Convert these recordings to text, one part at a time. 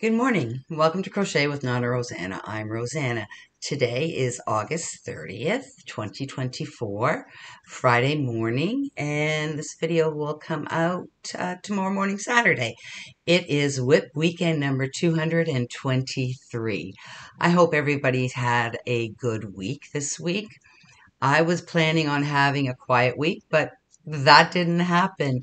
Good morning. Welcome to Crochet with Nonna Rosanna. I'm Rosanna. Today is August 30th, 2024, Friday morning, and this video will come out tomorrow morning, Saturday. It is WIP weekend number 223. I hope everybody's had a good week this week. I was planning on having a quiet week, but that didn't happen.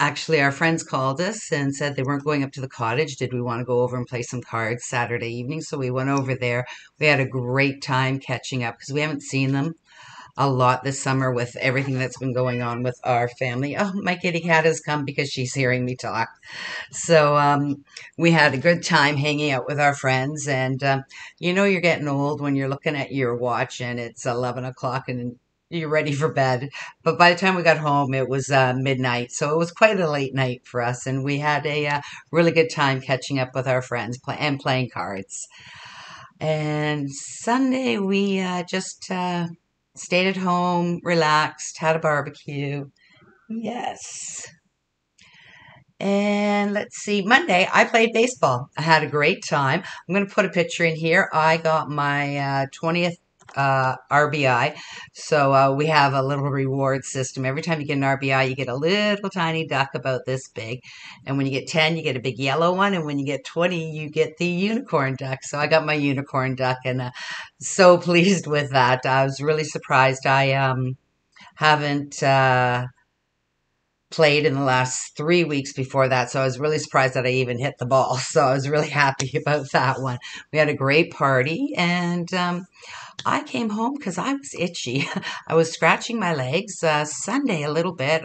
Actually, our friends called us and said they weren't going up to the cottage. Did we want to go over and play some cards Saturday evening? So we went over there. We had a great time catching up because we haven't seen them a lot this summer with everything that's been going on with our family. Oh, my kitty cat has come because she's hearing me talk. So we had a good time hanging out with our friends. And you know you're getting old when you're looking at your watch and it's 11 o'clock and you're ready for bed. But by the time we got home, it was midnight. So it was quite a late night for us. And we had a really good time catching up with our friends and playing cards. And Sunday, we just stayed at home, relaxed, had a barbecue. Yes. And let's see, Monday, I played baseball. I had a great time. I'm going to put a picture in here. I got my 20th RBI. So we have a little reward system. Every time you get an RBI, you get a little tiny duck about this big. And when you get 10, you get a big yellow one. And when you get 20, you get the unicorn duck. So I got my unicorn duck and so pleased with that. I was really surprised. I haven't played in the last 3 weeks before that. So I was really surprised that I even hit the ball. So I was really happy about that one. We had a great party and I came home because I was itchy. I was scratching my legs Sunday a little bit.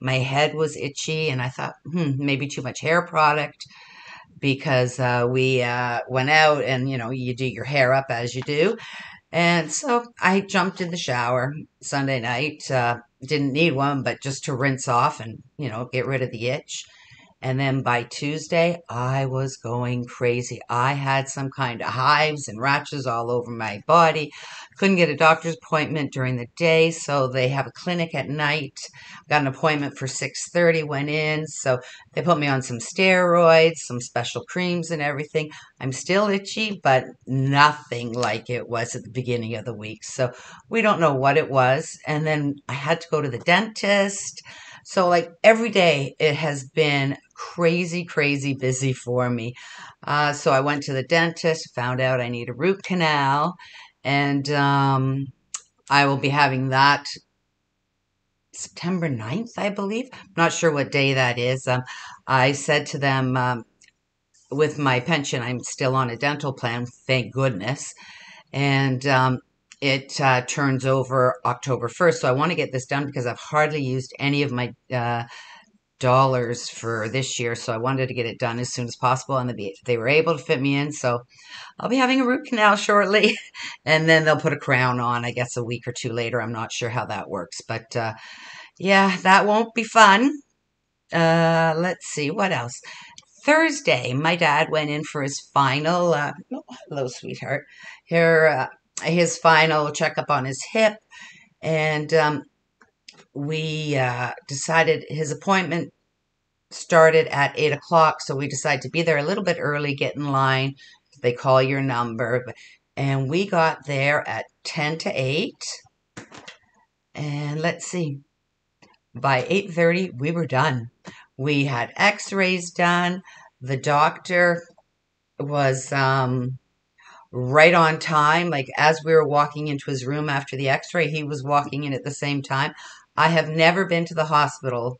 My head was itchy and I thought, maybe too much hair product because we went out and, you do your hair up as you do. And so I jumped in the shower Sunday night. Didn't need one, but just to rinse off and, get rid of the itch. And then by Tuesday, I was going crazy. I had some kind of hives and rashes all over my body. Couldn't get a doctor's appointment during the day, so they have a clinic at night. Got an appointment for 6:30, went in. So they put me on some steroids, some special creams and everything. I'm still itchy, but nothing like it was at the beginning of the week. So we don't know what it was. And then I had to go to the dentist. So like every day it has been crazy, crazy busy for me. So I went to the dentist, found out I need a root canal, and I will be having that September 9th, I believe. I'm not sure what day that is. I said to them, with my pension, I'm still on a dental plan, thank goodness. And it turns over October 1st. So I want to get this done because I've hardly used any of my dollars for this year. So I wanted to get it done as soon as possible. And they were able to fit me in. So I'll be having a root canal shortly. And then they'll put a crown on, I guess, a week or two later. I'm not sure how that works. But yeah, that won't be fun. Let's see. What else? Thursday, my dad went in for his final. Oh, hello, sweetheart. Here. His final checkup on his hip, and we decided his appointment started at 8 o'clock, so we decided to be there a little bit early, get in line, they call your number, and we got there at 7:50, and let's see, by 8:30 we were done. We had x-rays done. The doctor was right on time. Like as we were walking into his room after the x-ray, he was walking in at the same time. I have never been to the hospital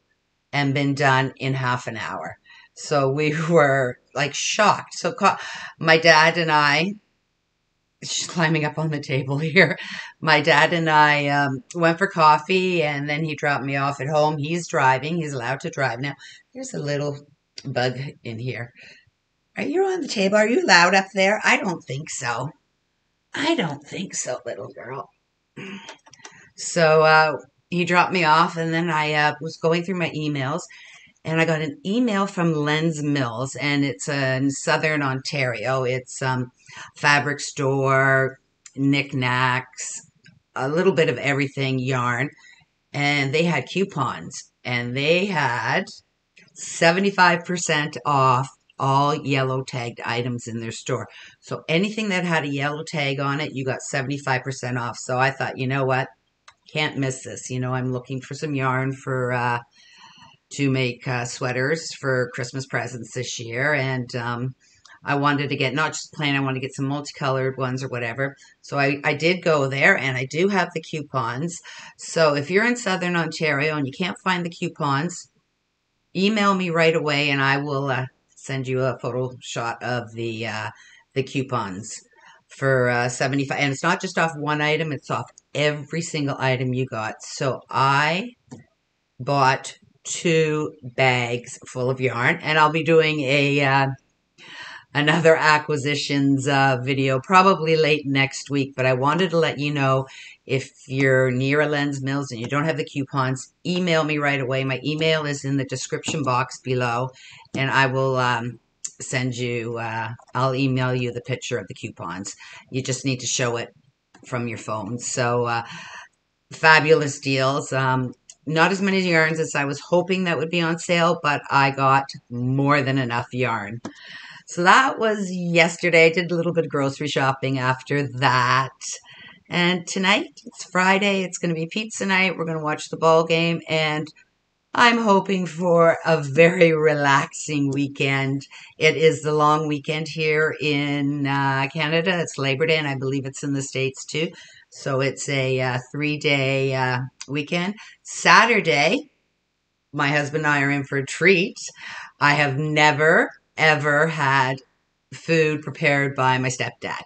and been done in half an hour. So we were like shocked. So my dad and I, she's climbing up on the table here. My dad and I went for coffee and then he dropped me off at home. He's driving. He's allowed to drive. Now there's a little bug in here. Are you on the table? Are you loud up there? I don't think so. I don't think so, little girl. So he dropped me off, and then I was going through my emails, and I got an email from Lens Mills, and it's in Southern Ontario. It's fabric store, knickknacks, a little bit of everything, yarn, and they had coupons, and they had 75% off all yellow tagged items in their store. So anything that had a yellow tag on it, you got 75% off. So I thought, you know what? Can't miss this. You know, I'm looking for some yarn for to make sweaters for Christmas presents this year. And I wanted to get not just plain, I want to get some multicolored ones or whatever. So I did go there, and I do have the coupons. So if you're in Southern Ontario and you can't find the coupons, email me right away, and I will send you a photoshot of the coupons for 75. And it's not just off one item, it's off every single item you got. So I bought 2 bags full of yarn, and I'll be doing a another acquisitions video probably late next week. But I wanted to let you know, if you're near a Lens Mills and you don't have the coupons, email me right away. My email is in the description box below, and I will send you, I'll email you the picture of the coupons. You just need to show it from your phone. So fabulous deals. Not as many yarns as I was hoping that would be on sale, but I got more than enough yarn. So that was yesterday. I did a little bit of grocery shopping after that. And tonight, it's Friday. It's going to be pizza night. We're going to watch the ball game. And I'm hoping for a very relaxing weekend. It is the long weekend here in Canada. It's Labor Day, and I believe it's in the States too. So it's a 3-day weekend. Saturday, my husband and I are in for a treat. I have never ever had food prepared by my stepdad.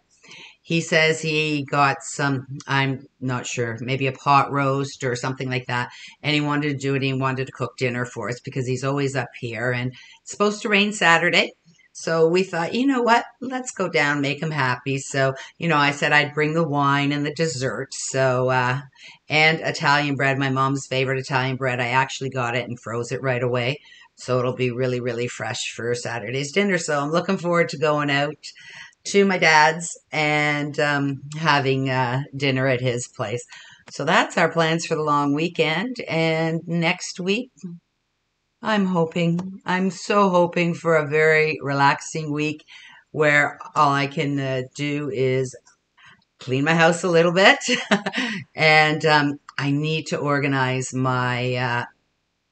He says he got some, I'm not sure, maybe a pot roast or something like that, and he wanted to do it. He wanted to cook dinner for us because he's always up here, and it's supposed to rain Saturday. So we thought, you know what, let's go down, make him happy. So, you know, I said I'd bring the wine and the dessert. So, and Italian bread, my mom's favorite Italian bread. I actually got it and froze it right away. So it'll be really, really fresh for Saturday's dinner. So I'm looking forward to going out to my dad's and having dinner at his place. So that's our plans for the long weekend. And next week, I'm so hoping for a very relaxing week where all I can do is clean my house a little bit. And I need to organize my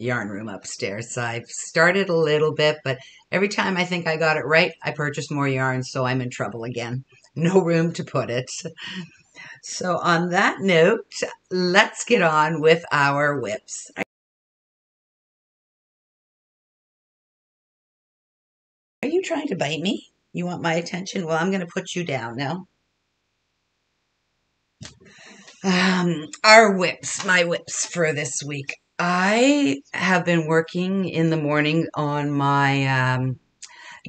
yarn room upstairs. I've started a little bit, but every time I think I got it right, I purchase more yarn, so I'm in trouble again. No room to put it. So on that note, let's get on with our whips. Are you trying to bite me? You want my attention? Well, I'm going to put you down now. Our whips, my whips for this week. I have been working in the morning on my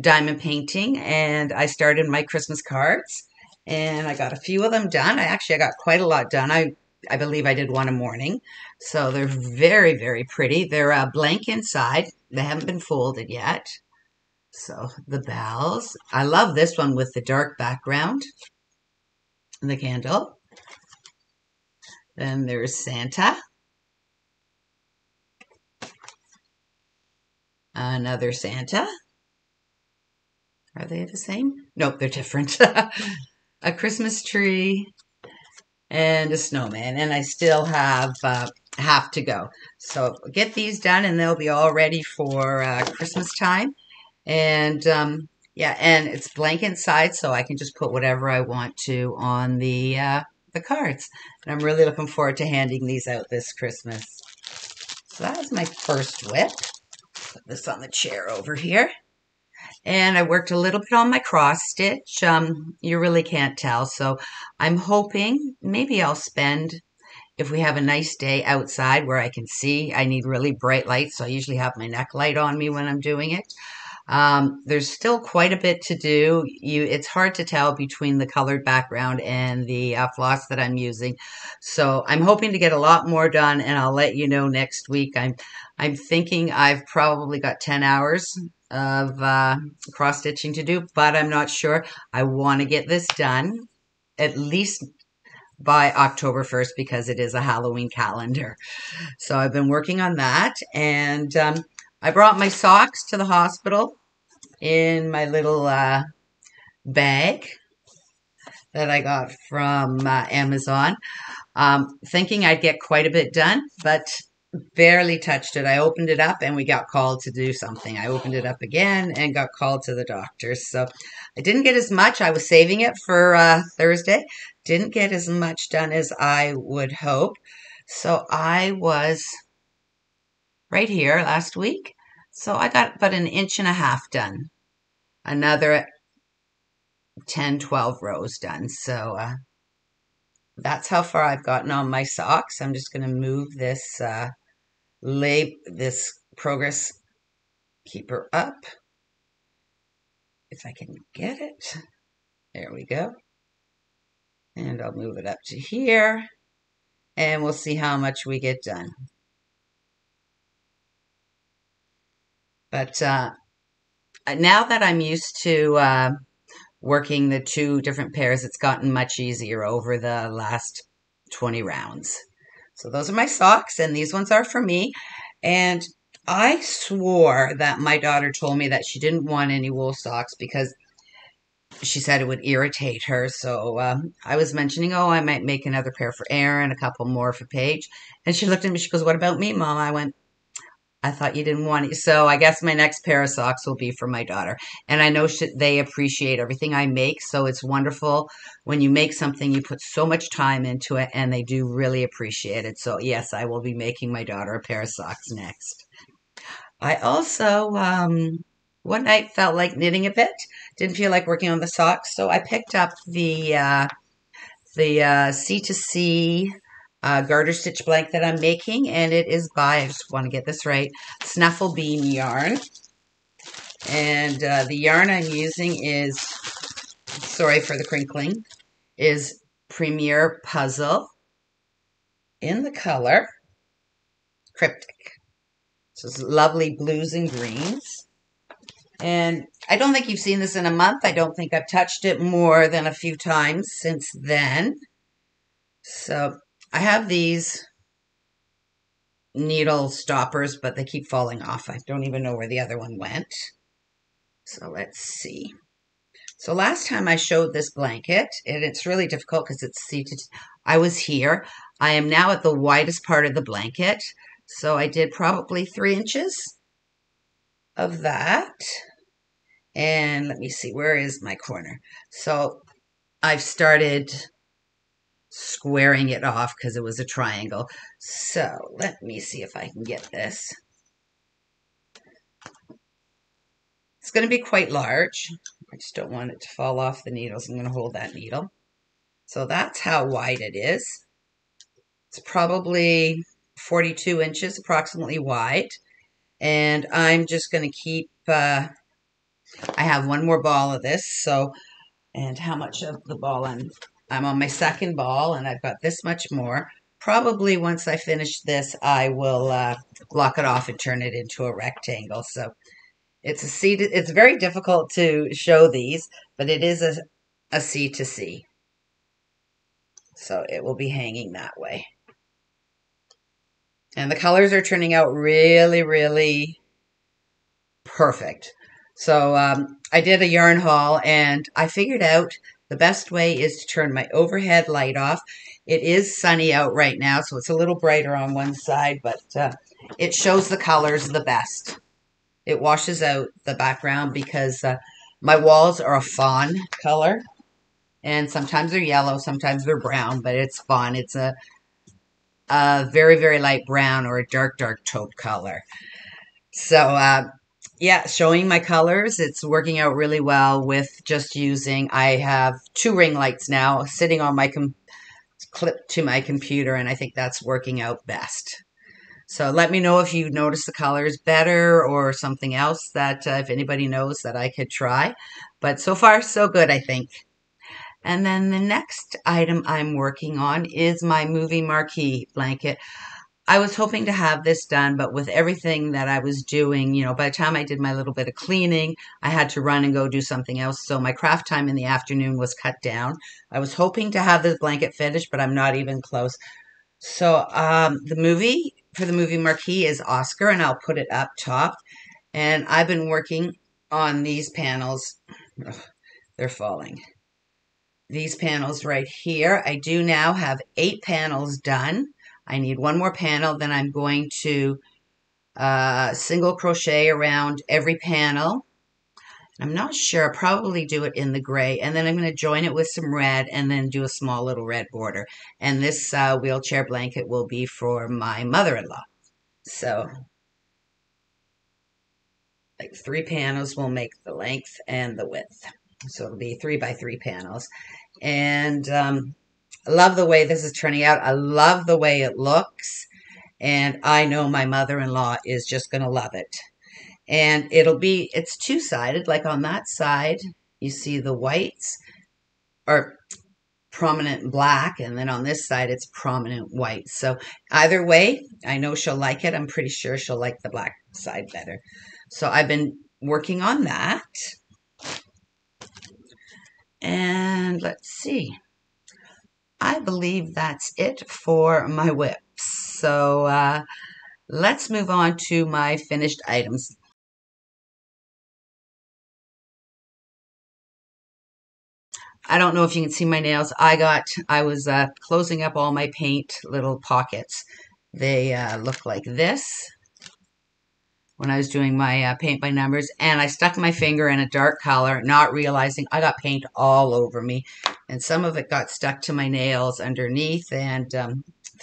diamond painting, and I started my Christmas cards, and I got a few of them done. I got quite a lot done. I believe I did one a morning. So they're very, very pretty. They're blank inside. They haven't been folded yet. So the bells. I love this one with the dark background and the candle. Then there's Santa. Another Santa. Are they the same? Nope, they're different. A Christmas tree and a snowman. And I still have to go. So get these done, and they'll be all ready for Christmas time. And yeah, and it's blank inside, so I can just put whatever I want to on the cards. And I'm really looking forward to handing these out this Christmas. So that was my first whip. Put this on the chair over here. And I worked a little bit on my cross stitch. You really can't tell. So I'm hoping maybe I'll spend, if we have a nice day outside where I can see, I need really bright light. So I usually have my neck light on me when I'm doing it. There's still quite a bit to do. It's hard to tell between the colored background and the floss that I'm using. So I'm hoping to get a lot more done, and I'll let you know next week. I'm thinking I've probably got 10 hours of cross stitching to do, but I'm not sure. I want to get this done at least by October 1st because it is a Halloween calendar. So I've been working on that, and I brought my socks to the hospital in my little bag that I got from Amazon, thinking I'd get quite a bit done, but barely touched it. I opened it up and we got called to do something. I opened it up again and got called to the doctor. So I didn't get as much. I was saving it for Thursday. Didn't get as much done as I would hope. So I was right here last week. So I got about 1.5 inches done. Another 10, 12 rows done. So that's how far I've gotten on my socks. I'm just going to move this this progress keeper up. If I can get it. There we go. And I'll move it up to here. And we'll see how much we get done. But now that I'm used to working the two different pairs, it's gotten much easier over the last 20 rounds. So those are my socks, and these ones are for me. And I swore that my daughter told me that she didn't want any wool socks because she said it would irritate her. So I was mentioning, oh, I might make another pair for Erin, a couple more for Paige. And she looked at me, she goes, what about me, Mom? I went, I thought you didn't want it. So I guess my next pair of socks will be for my daughter. And I know they appreciate everything I make. So it's wonderful when you make something, you put so much time into it and they do really appreciate it. So yes, I will be making my daughter a pair of socks next. I also, one night felt like knitting a bit. Didn't feel like working on the socks. So I picked up the C2C garter stitch blank that I'm making, and it is by, I just want to get this right, Snufflebean Yarn. And the yarn I'm using is, sorry for the crinkling, is Premier Puzzle in the color Cryptic. So it's lovely blues and greens. And I don't think you've seen this in a month. I don't think I've touched it more than a few times since then. So I have these needle stoppers, but they keep falling off. I don't even know where the other one went. So let's see. So last time I showed this blanket, and it's really difficult because it's seated. I was here. I am now at the widest part of the blanket. So I did probably 3 inches of that. And let me see, where is my corner? So I've started squaring it off because it was a triangle. So let me see if I can get this. It's going to be quite large. I just don't want it to fall off the needles. I'm going to hold that needle. So that's how wide it is. It's probably 42 inches approximately wide. And I'm just going to keep, I have one more ball of this. So, and how much of the ball I'm on my second ball, and I've got this much more. Probably once I finish this, I will block it off and turn it into a rectangle. So it's a C. It's very difficult to show these, but it is a C to C. So it will be hanging that way. And the colors are turning out really, really perfect. So I did a yarn haul, and I figured out the best way is to turn my overhead light off. It is sunny out right now, so it's a little brighter on one side, but it shows the colors the best. It washes out the background because my walls are a fawn color, and sometimes they're yellow, sometimes they're brown, but it's fawn. It's a very, very light brown or a dark, dark taupe color. So yeah, showing my colors, it's working out really well with just using, I have 2 ring lights now sitting on my clip to my computer, and I think that's working out best. So let me know if you notice the colors better or something else that if anybody knows that I could try. But so far, so good, I think. And then the next item I'm working on is my movie marquee blanket. I was hoping to have this done, but with everything that I was doing, you know, by the time I did my little bit of cleaning, I had to run and go do something else. So my craft time in the afternoon was cut down. I was hoping to have this blanket finished, but I'm not even close. So the movie for the movie marquee is Oscar, and I'll put it up top. And I've been working on these panels. Ugh, they're falling. These panels right here, I do now have 8 panels done. I need one more panel, then I'm going to single crochet around every panel. I'm not sure, I'll probably do it in the gray, and then I'm going to join it with some red and then do a small little red border. And this wheelchair blanket will be for my mother-in-law. So like 3 panels will make the length and the width. So it'll be 3 by 3 panels. And I love the way this is turning out. I love the way it looks. And I know my mother-in-law is just going to love it. And it'll be, it's two-sided, like on that side, you see the whites are prominent black, and then on this side, it's prominent white. So either way, I know she'll like it. I'm pretty sure she'll like the black side better. So I've been working on that. And let's see. I believe that's it for my whips. So let's move on to my finished items. I don't know if you can see my nails. I was closing up all my paint little pockets. They look like this when I was doing my paint by numbers. And I stuck my finger in a dark color, not realizing I got paint all over me. And some of it got stuck to my nails underneath, and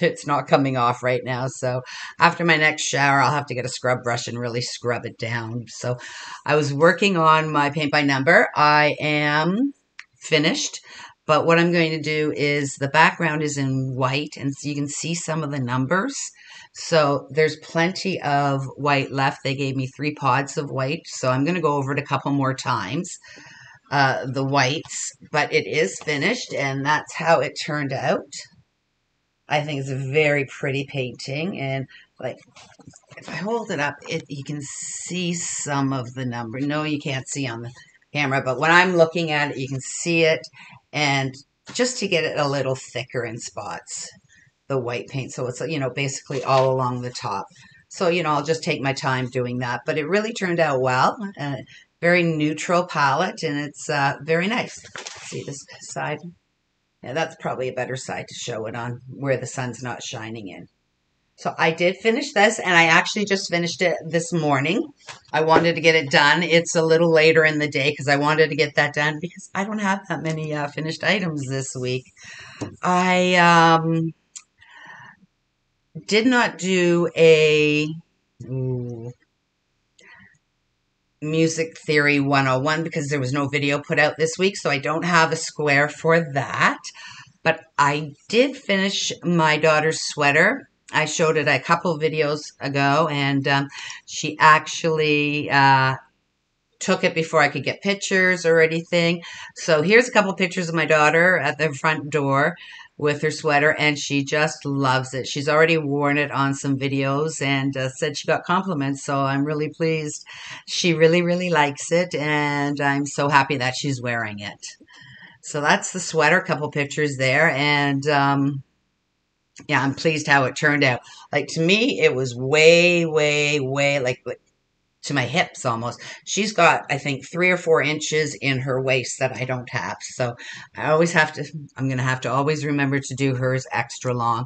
it's not coming off right now. So after my next shower, I'll have to get a scrub brush and really scrub it down. So I was working on my paint by number. I am finished, but what I'm going to do is the background is in white, and so you can see some of the numbers, so there's plenty of white left. They gave me 3 pods of white, so I'm going to go over it a couple more times, the whites, but it is finished, and that's how it turned out. I think it's a very pretty painting, and like if I hold it up, you can see some of the number. No, you can't see on the camera, but when I'm looking at it, you can see it, and just to get it a little thicker in spots, the white paint. So it's, you know, basically all along the top. So, you know, I'll just take my time doing that, but it really turned out well. Very neutral palette, and it's very nice. See this side? Yeah, that's probably a better side to show it on, where the sun's not shining in. So I did finish this, and I actually just finished it this morning. I wanted to get it done. It's a little later in the day because I wanted to get that done because I don't have that many finished items this week. I did not do a Music Theory 101 because there was no video put out this week, so I don't have a square for that. But I did finish my daughter's sweater. I showed it a couple videos ago, and she actually took it before I could get pictures or anything. So here's a couple pictures of my daughter at the front door with her sweater, and she just loves it. She's already worn it on some videos and said she got compliments, so I'm really pleased. She really, really likes it, and I'm so happy that she's wearing it. So that's the sweater, a couple pictures there, and yeah, I'm pleased how it turned out. Like, to me, it was way, way, way, like to my hips almost. She's got, I think, 3 or 4 inches in her waist that I don't have. So I always have to, I'm going to have to always remember to do hers extra long.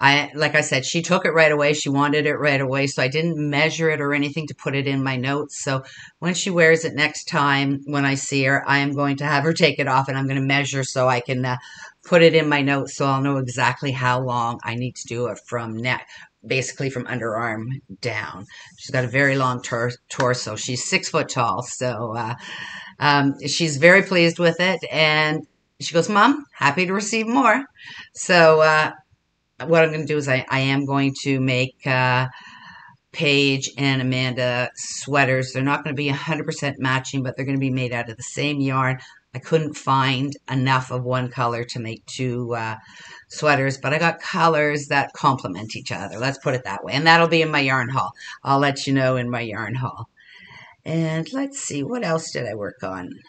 Like I said, she took it right away. She wanted it right away. So I didn't measure it or anything to put it in my notes. So when she wears it next time, when I see her, I am going to have her take it off, and I'm going to measure so I can put it in my notes, so I'll know exactly how long I need to do it from neck, basically from underarm down. She's got a very long torso. She's 6 foot tall. So she's very pleased with it. And she goes, "Mom, happy to receive more." So what I'm going to do is I am going to make Paige and Amanda sweaters. They're not going to be 100% matching, but they're going to be made out of the same yarn. I couldn't find enough of one color to make 2 sweaters, but I got colors that complement each other. Let's put it that way. And that'll be in my yarn haul. I'll let you know in my yarn haul. And let's see, what else did I work on?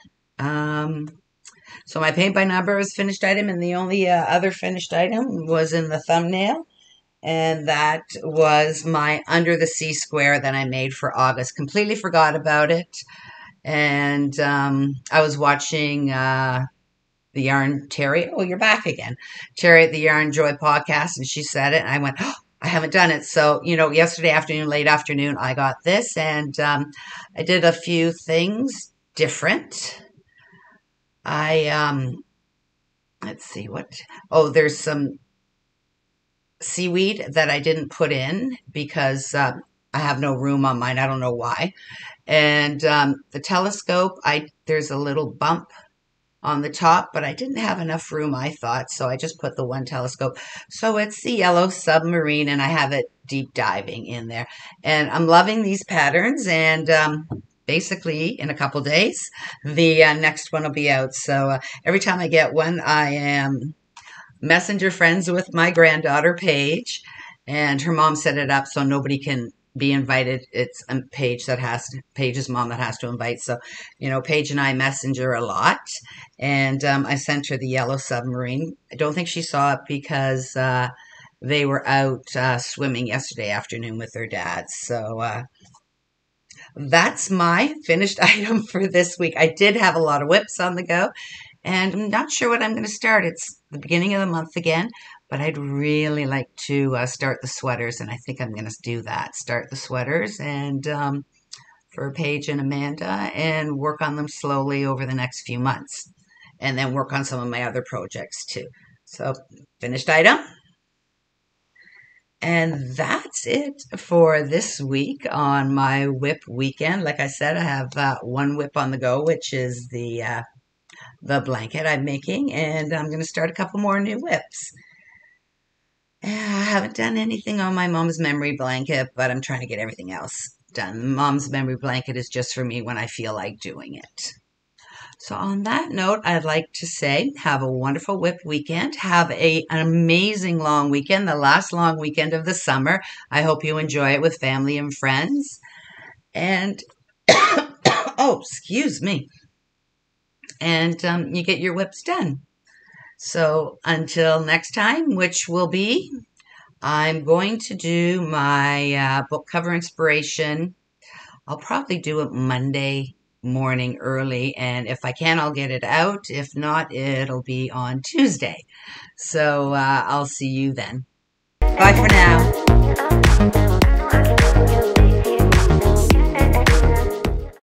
So my paint by number was finished item, and the only other finished item was in the thumbnail. And that was my Under the Sea square that I made for August. Completely forgot about it. And I was watching the Yarn Terry. Oh, you're back again. Terry at the Yarn Joy podcast, and she said it, and I went, oh, I haven't done it. So, you know, yesterday afternoon, late afternoon, I got this, and I did a few things different. I, let's see what, oh, there's some seaweed that I didn't put in because I have no room on mine. I don't know why. And the telescope, there's a little bump on the top, but I didn't have enough room, I thought, so I just put the one telescope. So it's the yellow submarine, and I have it deep diving in there. And I'm loving these patterns, and basically in a couple days, the next one will be out. So every time I get one, I am messenger friends with my granddaughter, Paige, and her mom set it up so nobody can be invited. It's Paige that has to, Paige's mom that has to invite. So, you know, Paige and I messenger a lot. And I sent her the yellow submarine. I don't think she saw it because they were out swimming yesterday afternoon with their dad. So that's my finished item for this week. I did have a lot of whips on the go, and I'm not sure what I'm going to start. It's the beginning of the month again, but I'd really like to start the sweaters, and I think I'm going to do that. Start the sweaters and for Paige and Amanda, and work on them slowly over the next few months, and then work on some of my other projects too. So, finished item. And that's it for this week on my whip weekend. Like I said, I have one whip on the go, which is the blanket I'm making, and I'm going to start a couple more new whips. I haven't done anything on my mom's memory blanket, but I'm trying to get everything else done. Mom's memory blanket is just for me when I feel like doing it. So on that note, I'd like to say have a wonderful whip weekend. Have an amazing long weekend, the last long weekend of the summer. I hope you enjoy it with family and friends. And, oh, excuse me. And you get your whips done. So until next time, which will be, I'm going to do my book cover inspiration. I'll probably do it Monday morning early, and if I can, I'll get it out. If not, it'll be on Tuesday. So I'll see you then. Bye for now.